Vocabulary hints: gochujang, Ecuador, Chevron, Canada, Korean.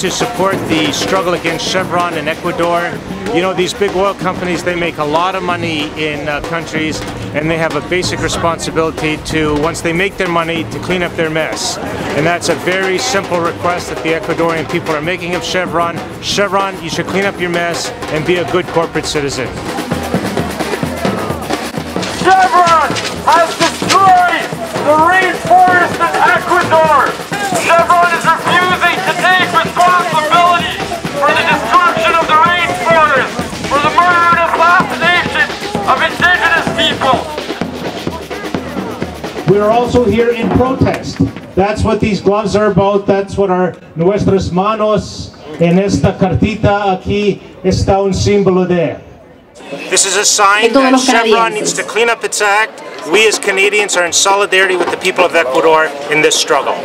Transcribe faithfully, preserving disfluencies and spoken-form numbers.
to support the struggle against Chevron in Ecuador. You know, these big oil companies, they make a lot of money in uh, countries, and they have a basic responsibility to, once they make their money, to clean up their mess. And that's a very simple request that the Ecuadorian people are making of Chevron. Chevron, you should clean up your mess and be a good corporate citizen. Chevron has destroyed the rainforest in Ecuador. Chevron is refusing to take responsibility for the destruction of the rainforest, for the murder and assassination of indigenous people. We are also here in protest. That's what these gloves are about. That's what our nuestras manos en esta cartita aquí está un símbolo de. This is a sign that Chevron needs to clean up its act. We as Canadians are in solidarity with the people of Ecuador in this struggle.